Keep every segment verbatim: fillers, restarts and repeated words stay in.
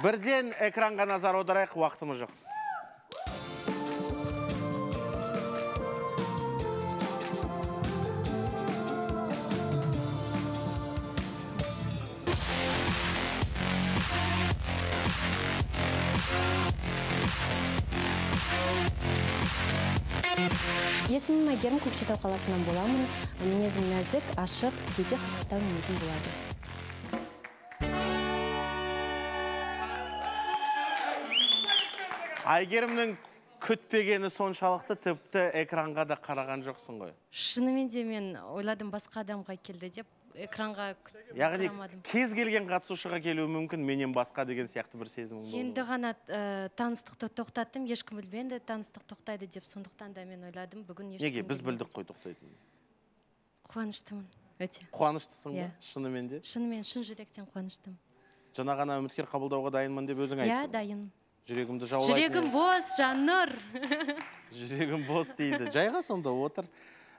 Бірден экранға назар аударайық, уақытымыз жоқ. Есімім Айгерім, Көкшетау қаласынан боламын. Мінезім нәзік, ашық, кейде қырсықтау мінезім болады. Айгерімнің күтпегені соншалықты, тіпті экранға да қараған жоқсың ғой. Шынымен де мен ойладым, басқа адамға келді деп, экранға қарамадым. Яғни, кез келген қатысушыға келуі мүмкін, менен басқа деген сияқты бір сезім болды. Енді ғана таныстықты тоқтаттым, ешкім білбенді, таныстық тоқтайды деп, сондықтан да мен ойладым. Неге, біз білдік қой тоқтайтын? Қуаныштымын, өте. Қуаныштысың ба? Шынымен де? Шынымен, шын жүректен қуаныштым. Жаңа ғана үміткер қабылдауға дайынмын деп өзің айттың. Иә, дайын. Жүрегімді жаулайтын. Жүрегім бос, Жаннұр. Жүрегім бос дейді. Жайға сонда отыр.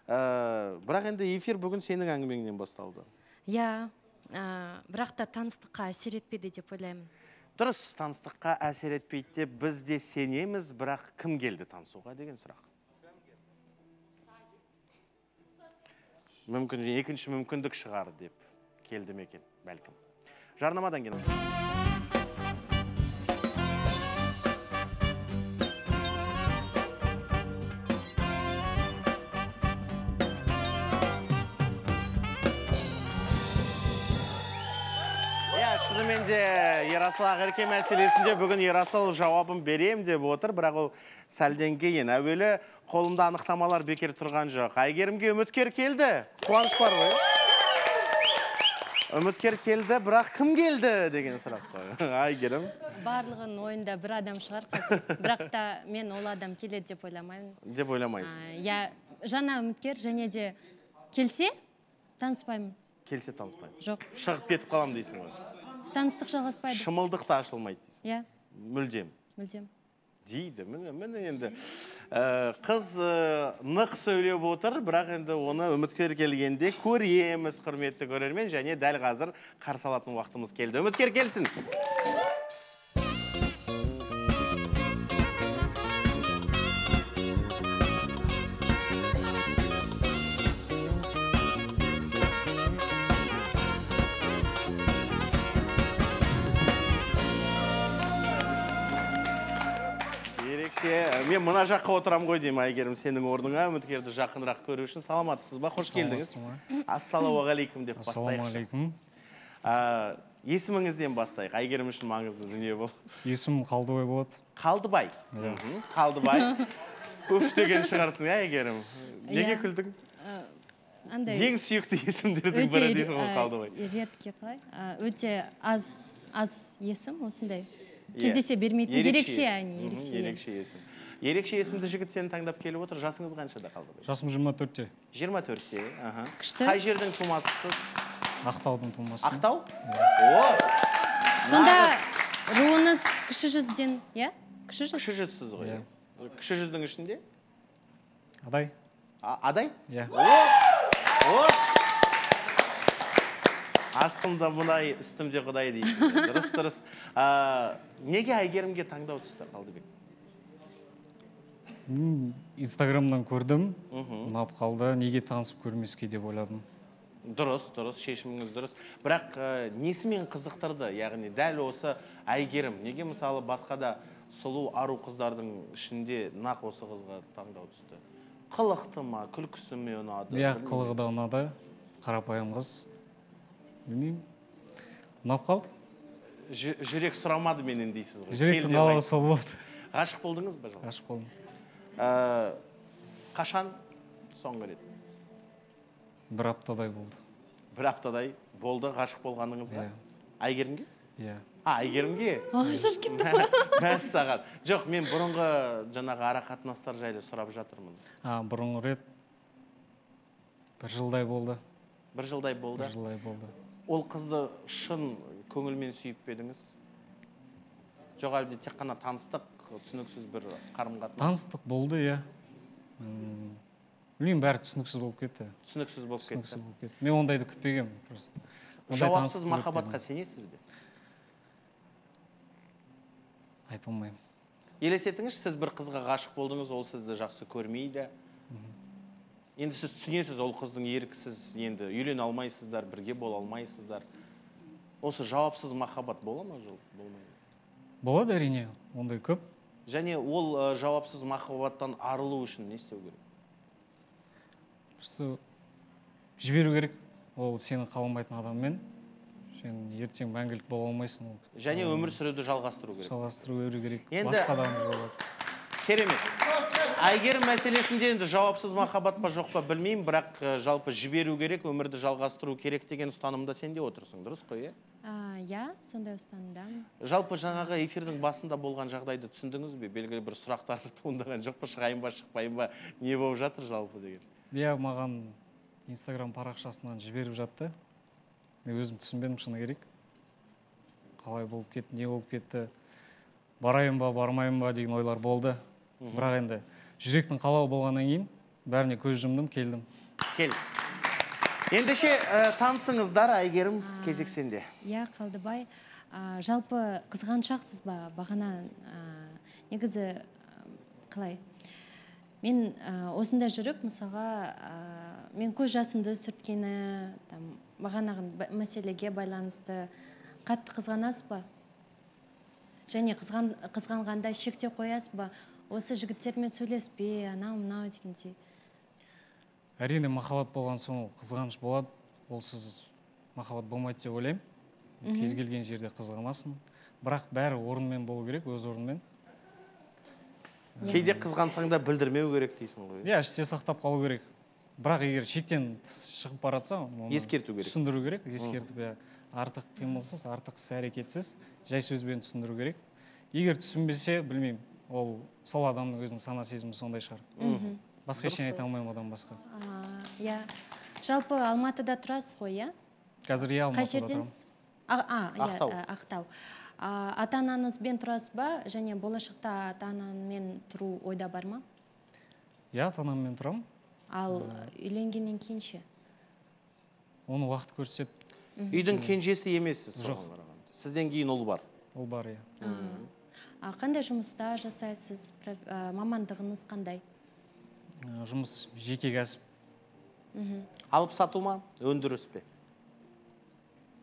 Бірақ енді эфир бүгін сенің әңгімеңнен басталды. Иә, бірақ та таныстыққа әсер етпейді деп ойлаймын. Дұрыс, таныстыққа әсер етпейді деп біз де сенеміз, бірақ кім келді танысуға деген сұрақ. Мүмкін, екінші мүмкіндік шығар деп келді мекен, бәлкім. Жарнамадан келеміз. Шынымен де Ерасыл Ақерке мәселесінде бүгін Ерасыл жауабын берем деп отыр, бірақ ол сәлден кейін. Әуелі қолымда анықтамалар бекер тұрған жоқ. Айгерімге үміткер келді. Қуаныш бар ғой. Үміткер келді, бірақ кім келді деген сұрақ қой. Айгерім. Барлығын ойында бір адам шығар қазір. Бірақ та мен ол адам келеді деп ойламаймын. Деп ойламайсың. Я жаңа үміткер және де келсе таныспаймын. Келсе таныспаймын. Жоқ. Шығып кетіп қалам дейсің ғой. Таныстық жалғаспайды. Шымылдық та ашылмайды дейсің. Иә. Мүлдем. Мүлдем. Дейді, міне енді. Қыз нық сөйлеп отыр, бірақ енді оны үміткер келгенде көреміз, құрметті көрермен, және дәл қазір қарсы алатын уақытымыз келді. Үміткер келсін. Мен мұна жаққа отырам ғой деймін, Айгерім, сенің орныңа үміткерді жақынырақ көру үшін. Саламатсыз ба, қош келдіңіз. Ассалауағалейкум деп бастайық. Есіміңізден бастайық, Айгерім үшін маңызды дүние бол. Есім Қалдыбай болады. Қалдыбай? Қалдыбай. Көш деген шығарсың, Айгерім. Неге күлдің? Ең сүйікті есімдердің бірі дейсің ол Қалдыбай. Ретке қалай? Өте аз есім осындай. Кездесе бермейтін, ерекше әне, ерекше есім. Ерекше есімді жігіт сені таңдап келіп отыр, жасыңыз қаншада Қалдыбай? Жасым жиырма төртте. жиырма төртте, аха. Күшті. Қай жердің тумасысыз? Ақтаудың тумасы. Ақтау? О! Сонда руыңыз кіші жүзден, иә? Кіші жүз? Кіші жүзсіз ғой. Кіші жүздің ішінде? Адай. Адай? Иә. О! О! Астымда мұнай, үстімде құдай дейді. Дұрыс-дұрыс. Неге Айгерімге таңдау түсті, Қалдыбек? Инстаграмдан көрдім, ұнап қалды. Неге танысып көрмеске деп ойладым. Дұрыс-дұрыс, шешіміңіз дұрыс. Бірақ несімен қызықтырды? Яғни дәл осы Айгерім. Неге мысалы басқа да сұлу ару қыздардың ішінде нақ осы қызға таңдау түсті? Қылықты ма, күлкісі ме ұнады? Иә, қылығы да ұнады, қарапайым қыз. Білмеймін. Ұнап қалды? Жүрек сұрамады менен дейсіз ғой. Жүректің қалауы сол болды. Ғашық болдыңыз ба? Ғашық болдым. Қашан соңғы рет? Бір аптадай болды. Бір аптадай болды ғашық болғаныңызға? Айгерімге? Иә. Айгерімге? Ашыр кетті ғой. Мәссаған. Жоқ, мен бұрынғы жаңағы ара қатынастар жайлы сұрап жатырмын. Бұрынғы рет бір жылдай болды. Бір жылдай болды? Бір жылдай болды. Ол қызды шын көңілмен сүйіп едіңіз? Жоқ, әлде тек қана таныстық, түсініксіз бір қарым-қатынас? Таныстық болды, иә. Білмеймін, бәрі түсініксіз болып кетті. Түсініксіз болып кетті. Мен ондайды күтпегенмін. Жауапсыз махаббатқа сенесіз бе? айта алмаймын. Елестетіңізші, сіз бір қызға ғашық болдыңыз, ол сізді жақсы көрмейді. Енді сіз түсінесіз, ол қыздың еріксіз, енді үйлене алмайсыздар, бірге бола алмайсыздар. Осы жауапсыз махаббат бола ма, жоқ, болмайды? Болады, әрине, ондай көп. Және ол жауапсыз махаббаттан арылу үшін не істеу керек? Просто жіберу керек. Ол сені қаламайтын адаммен, сен ертең мәңгілік бола алмайсың. Және өмір сүруді жалғастыру керек. Жалғастыру керек. Басқа да жалғастыру. Керемет. Айгерім мәселесінде енді жауапсыз махаббат па жоқ па білмеймін, бірақ жалпы жіберу керек, өмірді жалғастыру керек деген ұстанымда сенде отырсың, дұрыс қой, е? Иә, сондай ұстанымдамын. Жалпы жаңағы эфирдің басында болған жағдайды түсіндіңіз бе? Белгілі бір сұрақтар туындаған жоқ па, шығайын ба, шықпайын ба, не болып жатыр жалпы деген? Иә, маған Инстаграм парақшасынан жіберіп жатты. Мен өзім түсінбедім шыны керек. Қалай болып кетті, не болып кетті, барайын ба, бармайын ба деген ойлар болды. Бірақ енді жүректің қалауы болғаннан кейін бәріне көз жұмдым, келдім. Кел. Ендеше танысыңыздар, Айгерім, кезек сенде. Иә, Қалдыбай. Жалпы қызғаншақсыз ба? Бағана негізі қалай? Мен осында жүріп, мысалға, мен көз жасымды сүрткені, бағанағы мәселеге байланысты қатты қызғанасыз ба? Және қызғанғанда шекте қоясыз ба? Осы жігіттермен сөйлеспе, анау мынау дегендей. Әрине, махаббат болған соң қызғаныш болады. Олсыз махаббат болмайды деп ойлаймын. Кез келген жерде қызғанасың. Бірақ бәрі орынмен болу керек, өз орынмен. Кейде қызғансаң да білдірмеу керек дейсің ғой. Иә, іште сақтап қалу керек. Бірақ егер шектен шығып баратса, ескерту керек. Түсіндіру керек, ескертіп, артық қимылсыз, артық іс-әрекетсіз, жай сөзбен түсіндіру керек. Егер түсінбесе, білмеймін. Ол сол адамның өзінің сана сезімі сондай шығар. Басқа ештеңе айта алмаймын одан басқа. Иә. Жалпы Алматыда тұрасыз ғой, иә? Қазір иә, Алматыда тұрамын. Ақтау. Ата-анаңызбен тұрасыз ба? Және болашақта ата-анаңмен тұру ойда бар ма? Иә, ата-анаммен тұрамын. Ал үйленгеннен кейін ше? Оны уақыт көрсетеді. Үйдің кенжесі емессіз. Жоқ. Сізден кейін ол бар. Ол бар, иә. Қандай жұмыста жасайсыз? Мамандығыңыз қандай? Жұмыс жеке кәсіп. Алып сату ма? Өндіріс пе?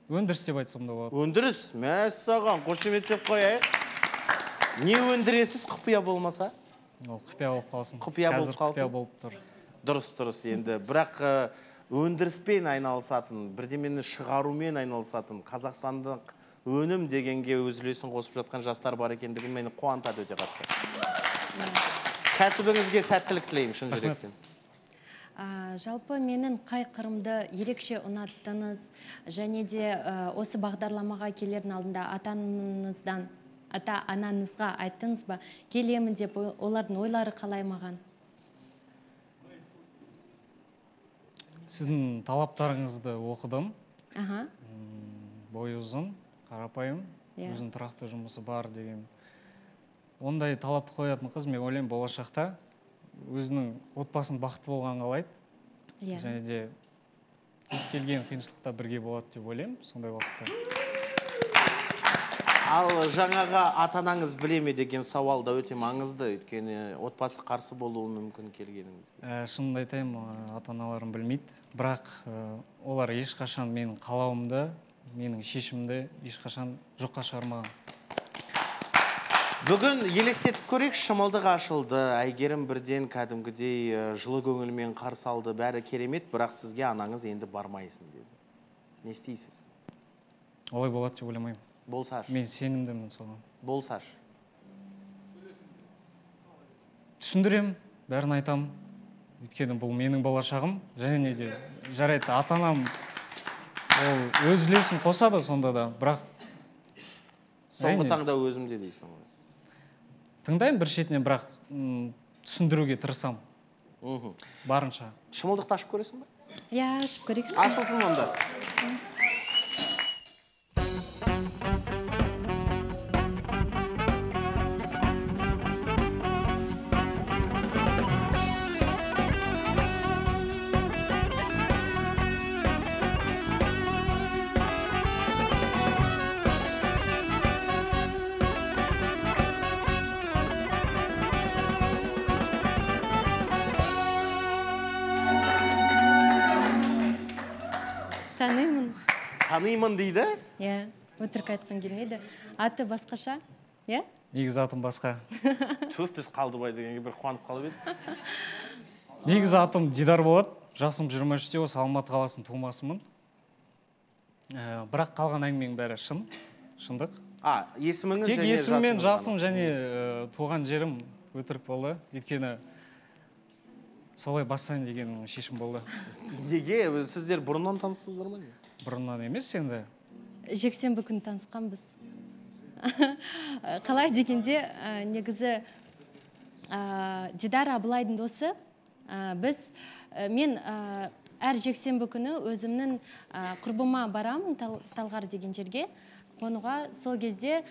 Өндіріс деп айтсам да болады. Өндіріс? Мәссаған, қошемет деп қояйық. Не өндіресіз, құпия болмаса? Ол құпия болып қалсын. Құпия болып қалсын. Қазір құпия болып тұр. Дұрыс, дұрыс енді. Бірақ өндіріспен айналысатын, бірдемені шығарумен айналысатын Қазақстандық өнім дегенге өзілесін қосып жатқан жастар бар екендігін мені қуантады өте қатты. Кәсібіңізге сәттілік тілеймін шын жүректен. Жалпы менің қай қырымды ерекше ұнаттыңыз және де осы бағдарламаға келердің алдында ата-анаңыздан, ата-анаңызға айттыңыз ба? Келемін деп олардың ойлары қалай маған? Сіздің талаптарыңызды оқыдым. Бойы ұзын. Қарапайым, өзінің тұрақты жұмысы бар деген. Ондай талапты қоятын қыз, мен ойлаймын, болашақта өзінің отбасын бақытты болған қалайды. Және де кез келген қиыншылықта бірге болады деп ойлаймын, сондай уақытта. Ал жаңағы ата-анаңыз біле ме деген сауал да өте маңызды, өйткені отбасы қарсы болуы мүмкін келгеніңізге. Шынымды айтайын, ата-аналарым білмейді, бірақ олар ешқашан менің қалауымды, менің шешімді ешқашан жоққа шығармаған. Бүгін елестетіп көрек шымылдық ашылды. Айгерім бірден кәдімгідей жылы көңілмен қарсы алды. Бәрі керемет, бірақ сізге анаңыз енді бармайсың деді. Не істейсіз? Олай болады деп ойламаймын. Болсашы. Мен сенімдімін соған. Болсашы. Түсіндіремін, бәрін айтамын. Өйткені бұл менің болашағым. Және де жарайды, ата-анам ол өз үлесін қосады сонда да, бірақ... Соңғы таңда өзімде дейсің. Тыңдайым бір шетінен, бірақ түсіндіруге тырысам. Барынша. Шымылдықты ашып көресің ба? Иә, ашып көрейік. Ашылсын онда. танимын дейді? Иә, өтірік айтқан келмейді. Аты басқаша, иә? Негіз атым басқа. Төф, біз Қалдыбай дегенге бір қуанып қалып едік. Негіз атым Дидар болады. Жасым жиырма үште, осы Алматы қаласының тумасымын. Бірақ қалған әңгіменің бәрі шын, шындық. Тек есім мен жасым және туған жерім өтірік болды. Еткені солай бастайын деген шешім болды. Неге? Сіздер бұрыннан танысыздар ма? Бұрыннан емес енді. Жексенбі күн танысқан біз. Қалай дегенде, негізі Дидар Абылайдың досы, біз мен әр жексенбі күні өзімнің құрбыма барамын Талғар деген жерге. Қонуға сол кезде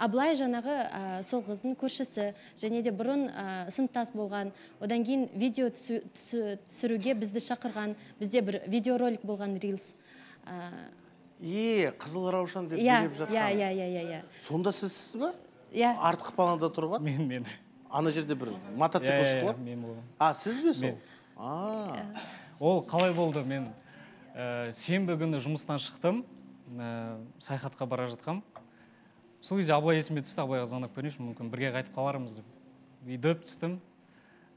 Абылай жаңағы сол қыздың көршісі, және де бұрын сыныптас болған, одан кейін видео түсіруге бізді шақырған, бізде бір видеоролик болған рилс. Е, Қызыл Раушан деп біліп жатқан. Сонда сізсіз ба? Артқы палаңда тұрып ат? Мен, мен. Ана жерде бір мотоцикл шыққылап? Мен болдым. А, сіз бе сол? Ол қалай болды? Мен сенбі күні жұмыстан шықтым, саяхатқа бара жатқам. Сол кезде Абылай есіме түсті, Абылайға звондап көрейінші, мүмкін бірге қайтып қалармыз деп. Үйдіп түстім,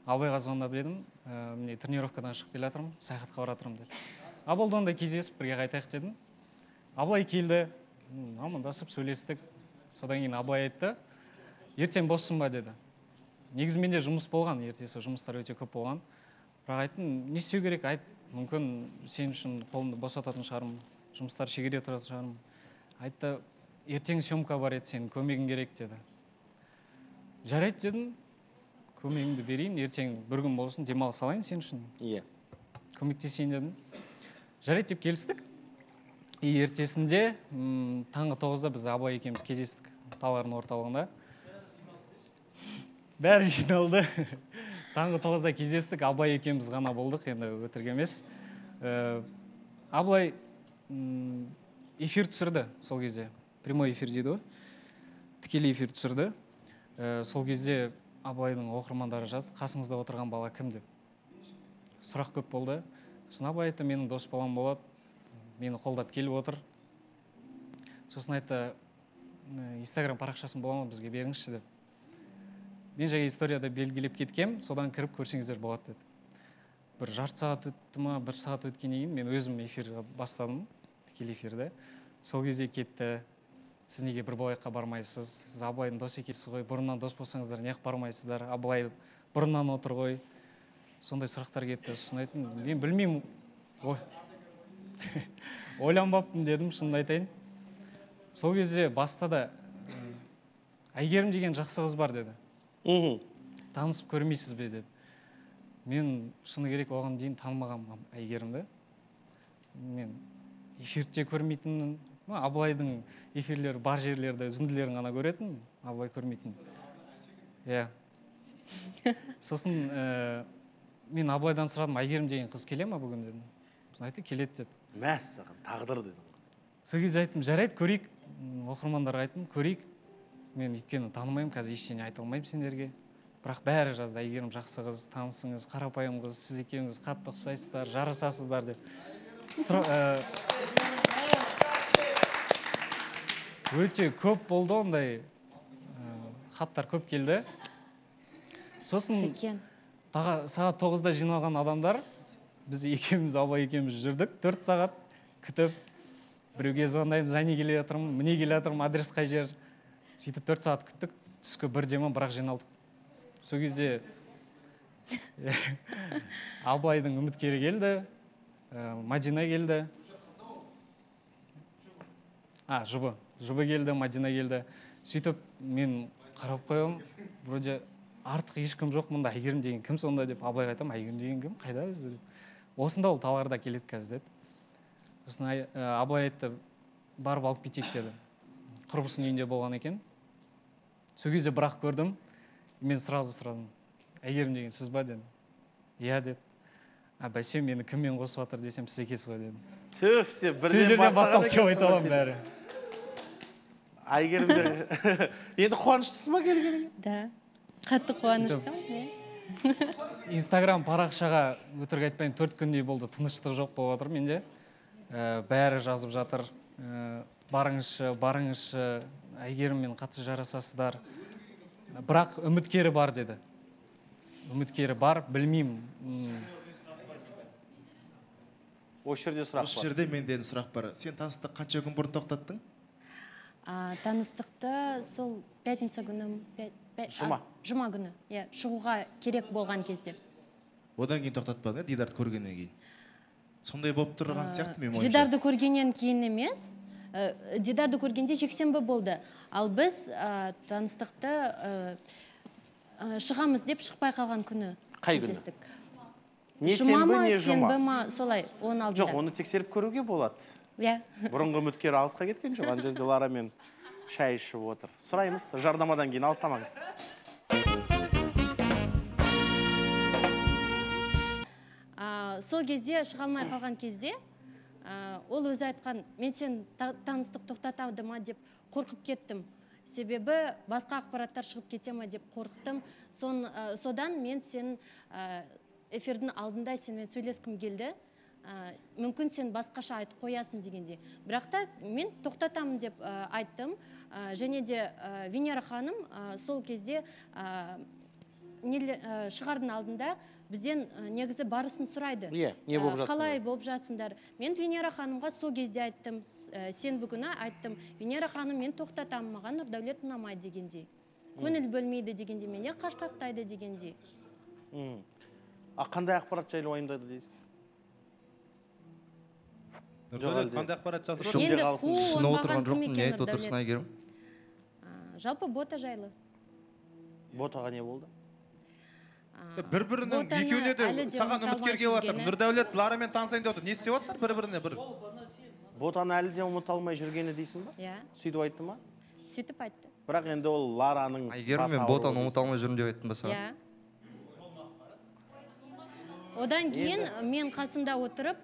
Абылайға звондап едім, міне тренировкадан шығып келе жатырмын, саяхатқа бара жатырмын деп. Абылдан да кездесіп бірге қайтайық дедім. Абылай келді, амандасып сөйлестік. Содан кейін Абылай айтты, ертең боссың ба деді. Негізі менде жұмыс болған, ертесі жұмыстар өте көп болған. Бірақ айттым, не істеу керек, айт, мүмкін сен үшін қолымды босататын шығармын, жұмыстар шегере тұратын шығармын. Айтты, ертең съемка бар еді, сен көмегің керек деді. Жарайды дедім, көмегіңді берейін, ертең бір күн болсын, демалыс алайын сен үшін. Иә. Көмектесейін дедім. Жарайды деп келістік. И ертесінде таңғы тоғызда біз Абылай екеуміз кездестік Талғардың орталығында. Бәрі жиналды. Таңғы тоғызда кездестік, Абылай екеуміз ғана болдық, енді өтірік емес. Абылай эфир түсірді сол кезде. Прямой эфир дейді. Тікелей эфир түсірді. Сол кезде Абылайдың оқырмандары жазды, қасыңызда отырған бала кім деп. Сұрақ көп болды. Сосын Абылай айтты, менің дос балам болады, мені қолдап келіп отыр. Сосын айтты, инстаграм парақшасын бола ма бізге беріңізші деп. Мен жағы историяда белгілеп кеткем, содан кіріп көрсеңіздер болады деді. Бір жарты сағат өтті ма, бір сағат өткеннен кейін мен өзім эфирді бастадым, тікелей эфирді. Сол кезде кетті, сіз неге бір Абылайға бармайсыз, сіз Абылайдың дос екенсіз ғой, бұрыннан дос болсаңыздар, неғып бармайсыздар, Абылай бұрыннан отыр ғой. Сондай сұрақтар кетті, сосын айттым, мен білмеймін, ойланбаппын дедім, шынын айтайын. Сол кезде баста да Айгерім деген жақсы қыз бар деді. Танысып көрмейсіз бе деді. Мен шыны керек оған дейін танымағам Айгерімді. Мен эфирде көрмейтінім, Абылайдың эфирлері бар жерлерді, үзінділерін ғана көретін, Абылай көрмейтін. Сосын мен Абылайдан сұрадым, Айгерім деген қыз келе ма бүгін дедім. Сосын айтты, келеді деді. Мәссаған, тағдыр дедім. Сол кезде айттым, жарайды, көрейік, оқырмандарға айттым, көрейік. Мен еткені танымаймын, қазір ештеңе айта алмаймын сендерге. Бірақ бәрі жазды, Айгерім жақсы қыз, танысыңыз, қарапайым қыз, сіз екеуіңіз қатты ұқсайсыздар, жарасасыздар деп. Өте көп болды, ондай хаттар көп келді. Сосын сағат тоғызда жиналған адамдар, біз екеуіміз, Абылай екеуіміз жүрдік, төрт сағат күтіп, біреуге звондаймыз, әне келе жатырмын, міне келе жатырмын, адрес қай жер. Сөйтіп төрт сағат күттік, түскі бір демі, бірақ жиналдық. Сол кезде Абылайдың үміткері келді, Мадина келді. А, жұбы. Жұбы келді, Мадина келді. Сөйтіп, мен қарап қойым, вроде артық ешкім жоқ мұнда, Айгерім деген кім сонда деп. Абылайға айтам, Айгерім деген кім, қайда өзі? Осында ол Талғарда келеді қазір деді. Сосын Абылай айтты, барып алып кетейік деді. Құрбысының үйінде болған екен. Сол кезде бірақ көрдім, мен сразу сұрадым. Айгерім деген сіз ба деді. Иә деді. А бәсем мені кіммен қосып жатыр десем, сіз екесіз ғой дедім. Төф деп бірден бастаған екенсіз. Айгерім де. Енді қуаныштысыз ба келгеніңе? Да. Қатты қуаныштымын. Инстаграм парақшаға өтірік айтпаймын, төрт күндей болды, тыныштық жоқ болып жатыр менде. бәрі жазып жатыр. Барыңызшы, барыңызшы, Айгеріммен қатты жарасасыздар. Бірақ үміткері бар деді. Үміткері бар, білмеймін. Осы жерде сұрақ бар. Осы жерде менден сұрақ бар. Сен таныстық қанша күн бұрын тоқтаттың? Таныстықты сол пятница күні, жұма. Жұма күні, шығуға керек болған кезде. Одан кейін тоқтатпады, Дидарды көргеннен кейін. Сондай болып тұрған сияқты мен ойынша. Дидарды көргеннен кейін емес. Дидарды көргенде жексенбі болды. Ал біз таныстықты шығамыз деп шықпай қалған күні. Қай күні? Не сенбі, не жұма. Солай, он алтыда. Жоқ, оны тексеріп көруге болады. Бұрынғы үміткер алысқа кеткен жоқ, ана жерде Лара мен шай ішіп отыр. Сұраймыз, жардамадан кейін алыстамаңыз. Сол кезде, шығалмай қалған кезде, ол өзі айтқан, мен сен таныстық тоқтатады ма деп қорқып кеттім. Себебі басқа ақпараттар шығып кете ма деп қорқтым. Содан мен сен эфирдің алдында сенмен сөйлескім келді. Мүмкін сен басқаша айтып қоясың дегенде. Бірақ та мен тоқтатамын деп айттым. Және де Венера ханым сол кезде шығардың алдында бізден негізі барысын сұрайды. Қалай болып жатсындар. Мен Венера ханымға сол кезде айттым, сен бүгіні айттым, Венера ханым мен тоқтатамаған Нұрдәулет ұнамай дегендей. Көңіл бөлмейді дегендей, мене қашқақтайды дегендей. Қандай ақпарат жайлы уайымдайды дейсің? Нұрдәулет қандай ақпарат жасырып? Енді қу онбаған кім екен Нұрдәулет? Жалпы бота жайлы. Ботаға не болды? Бір-бірінің екеуледі саған үміткерге батыр. Нұрдәулет, Ларамен танысайын деп отыр. Не істеп отыр бір-біріне бір? Ботаны әлі де ұмыт алмай жүргені дейсің ба? Сөйтіп айтты ма? Сөйтіп айтты. Бірақ енді ол Лараның басы ауыр. Айгерім мен ботаны ұмыт алмай жүрін деп айттым ба саған? Одан кейін мен қасымда отырып,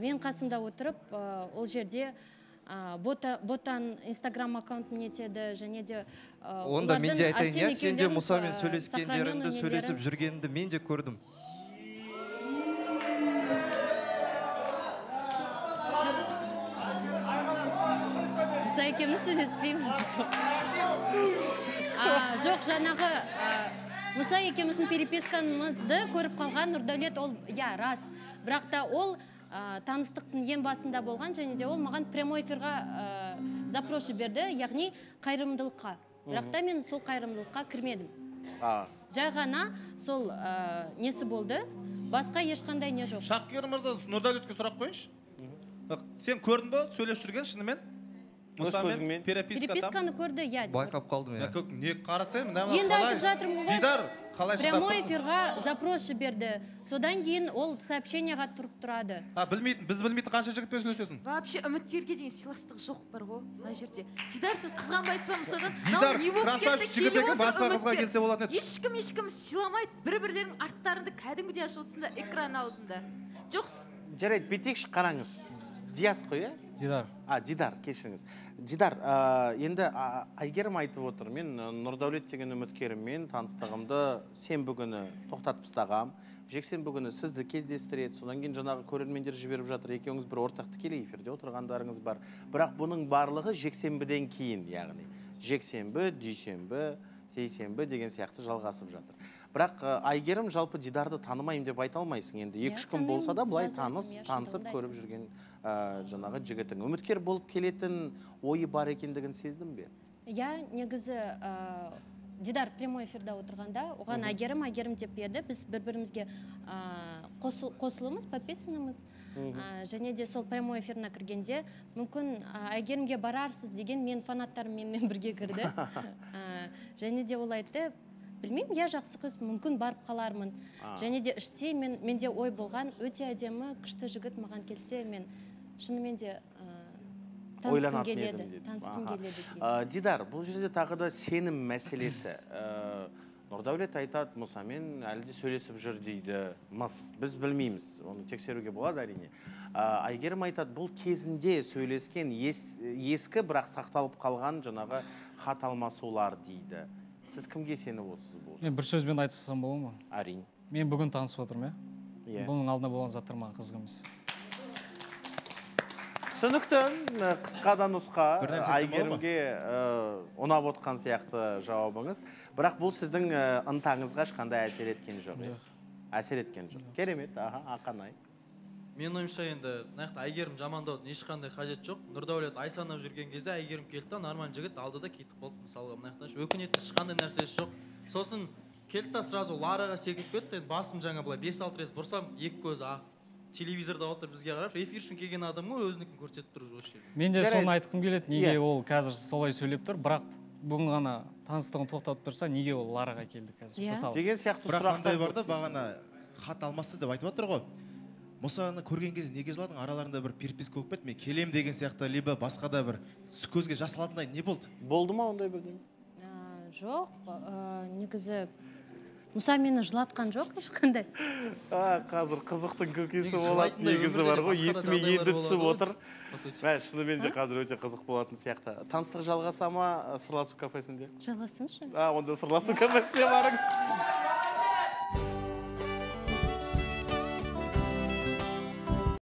мен қасымда отырып, ол жерде Ботан инстаграм аккаунтын етеді, және де онда мен де айтайын, я сен де Мұсамен сөйлескендеріңді, сөйлесіп жүргенді мен де көрдім. Мұса екеміз сөйлеспейміз. Жоқ, жаңағы Мұса екеміздің перепесканымызды көріп қалған Нұрдәулет, ол, я, рас, бірақ та ол таныстықтың ең басында болған, және де ол маған прямой эфирға запросы берді, яғни қайырымдылыққа. Бірақ та мен сол қайырымдылыққа кірмедім. Жай ғана сол несі болды, басқа ешқандай не жоқ. Шақкер мырза, Нұрдәулетке сұрақ қойыңшы. Сен көрдің бе, сөйлесіп жүрген шынымен? Мұсамен переписканы көрді, я. Байқап қалдым, я. Не қарасай, енді айтып жатырмын ғой. Прямой эфирға запросы берді. Содан кейін ол сообщенияға тұрып тұрады. Білмейтін, біз білмейтін қанша жігітпен сөйлесесің? Вообще үміткерге деген сыйластық жоқ бар ғой мына жерде. Дидар, сіз қызғанбайсыз ба содан? Дидар, красавчик жігіт екен, басқа қызға келсе болатын еді. Ешкім ешкім сыйламайды, бір-бірлерінің арттарында кәдімгідей ашып отырсында экран алдында. Жоқ. Жарайды, бетекші қараңыз. Диас қой, Дидар. А, Дидар, кешіріңіз. Дидар, енді Айгерім айтып отыр. Мен Нұрдәулет деген үміткеріммен таныстығымды сенбі күні тоқтатып тастағам. Жексенбі күні сізді кездестіреді. Содан кейін жаңағы көрермендер жіберіп жатыр. Екеуіңіз бір ортақ тікелей эфирде отырғандарыңыз бар. Бірақ бұның барлығы жексенбіден кейін, яғни жексенбі, дүйсенбі, сейсенбі деген сияқты жалғасып жатыр. Бірақ Айгерім жалпы Дидарды танымайым деп айта алмайсың. Енді екі-үш күн болса да бұлай танысып көріп жүрген жаңағы жігітің. Үміткер болып келетін ойы бар екендігін сездім бе? Я, негізі, Дидар прямой эфирда отырғанда, оған Айгерім, Айгерім деп еді. Біз бір-бірімізге қосылымыз, подписанымыз. Және де сол прямой эфирна кіргенде, мүмкін Айгерімге барарсыз деген мен фанаттарым менімен бірге кірді. Және де ол айтты, білмеймін, я жақсы қыз, мүмкін барып қалармын. Және де іштей, менде ой болған, өте әдемі, күшті жігіт маған келсе, мен шынымен де танысқым келеді. Дидар, бұл жерде тағы да сенім мәселесі. Нұрдәулет айтады, Мұсамен әлі де сөйлесіп жүр дейді. Мыс, біз білмейміз, оны тексеруге болады әрине. Айгерім айтады, бұл кезінде сөйлескен ескі, бірақ сақталып қалған жаңағы хат алмасулар дейді. Сіз кімге сеніп отырсыз бұл? Мен бір сөзбен айтысызым болу ма? Әрине. Мен бүгін танысып отырмын, ә? Бұның алдына болған заттар маған қызығымыз. Сынықты қысқадан ұсқа Айгерімге ұнап отқан сияқты жауабыңыз, бірақ бұл сіздің ынтаңызға ешқандай әсер еткен жоқ. Әсер еткен жоқ. Керемет, Ақанай. Мен ойымша енді Айгерім жамандаудың ешқандай қажет жоқ. Нұрдәулет айсанап жүрген кезде Айгерім келді, норман жігіт алды да кетіп болды мысалы. Өкінетті ешқандай нәрсесі жоқ. Сосын келді да сразу Лараға секіріп кетті, басым жаңа былай бес алты рет бұрсам, екі көз ақ. Телевизорда отыр бізге қарап, эфир үшін келген адамы өзінікін көрсетіп тұр жошы жерде. Мен де соны айтқым келеді, неге ол қазір солай сөйлеп тұр, бірақ бүгін ғана таныстығын тоқтатып тұрса, неге ол Лараға келді қазір? Деген сияқты сұрақтар бар да, бағана хат алмасты деп айтып отыр ғой. Мұсаны көрген кезде неге жыладың, араларында бір перпес көк бет, мен келем деген сияқты, либо басқа да бір көзге жасалатындай не болды? Болды ма ондай бірдеме? Жоқ, негізі Мұса мені жылатқан жоқ, ешқандай. Қазір қызықтың көкесі болатын негізі бар ғой, есіме енді түсіп отыр. Шынымен де қазір өте қызық болатын сияқты. Таныстық жалғаса ма сырласу кафесінде? Жалғасыншы. Онда сырласу кафесіне барыңыз.